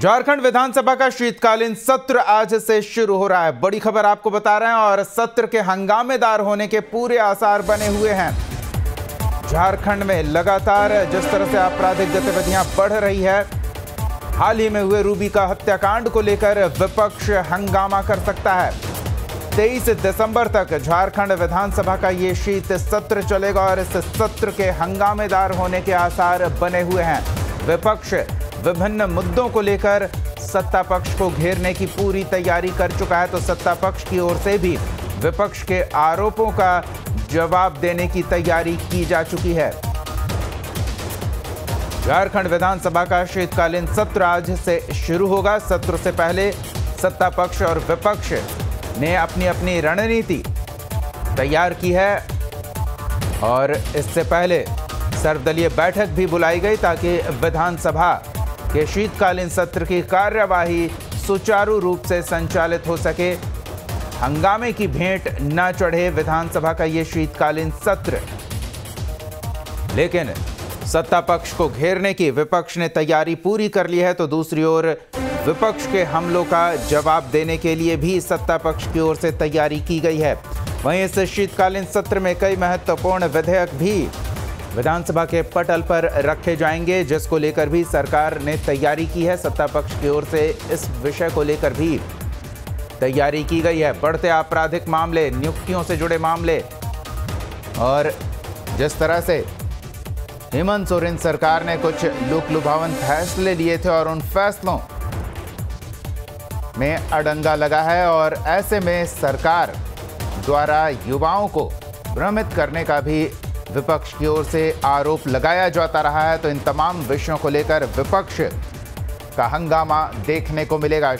झारखंड विधानसभा का शीतकालीन सत्र आज से शुरू हो रहा है। बड़ी खबर आपको बता रहे हैं और सत्र के हंगामेदार होने के पूरे आसार बने हुए हैं। झारखंड में लगातार जिस तरह से आपराधिक गतिविधियां बढ़ रही है, हाल ही में हुए रूबी का हत्याकांड को लेकर विपक्ष हंगामा कर सकता है। 23 दिसंबर तक झारखंड विधानसभा का ये शीत सत्र चलेगा और इस सत्र के हंगामेदार होने के आसार बने हुए हैं। विपक्ष विभिन्न मुद्दों को लेकर सत्ता पक्ष को घेरने की पूरी तैयारी कर चुका है, तो सत्ता पक्ष की ओर से भी विपक्ष के आरोपों का जवाब देने की तैयारी की जा चुकी है। झारखंड विधानसभा का शीतकालीन सत्र आज से शुरू होगा। सत्र से पहले सत्ता पक्ष और विपक्ष ने अपनी अपनी रणनीति तैयार की है और इससे पहले सर्वदलीय बैठक भी बुलाई गई ताकि विधानसभा के शीतकालीन सत्र की कार्यवाही सुचारू रूप से संचालित हो सके, हंगामे की भेंट न चढ़े विधानसभा का ये शीतकालीन सत्र। लेकिन सत्ता पक्ष को घेरने की विपक्ष ने तैयारी पूरी कर ली है, तो दूसरी ओर विपक्ष के हमलों का जवाब देने के लिए भी सत्ता पक्ष की ओर से तैयारी की गई है। वहीं इस शीतकालीन सत्र में कई महत्वपूर्ण विधेयक भी विधानसभा के पटल पर रखे जाएंगे, जिसको लेकर भी सरकार ने तैयारी की है। सत्ता पक्ष की ओर से इस विषय को लेकर भी तैयारी की गई है। बढ़ते आपराधिक मामले, नियुक्तियों से जुड़े मामले और जिस तरह से हेमंत सोरेन सरकार ने कुछ लोक लुभावन फैसले लिए थे और उन फैसलों में अड़ंगा लगा है और ऐसे में सरकार द्वारा युवाओं को भ्रमित करने का भी विपक्ष की ओर से आरोप लगाया जाता रहा है। तो इन तमाम विषयों को लेकर विपक्ष का हंगामा देखने को मिलेगा।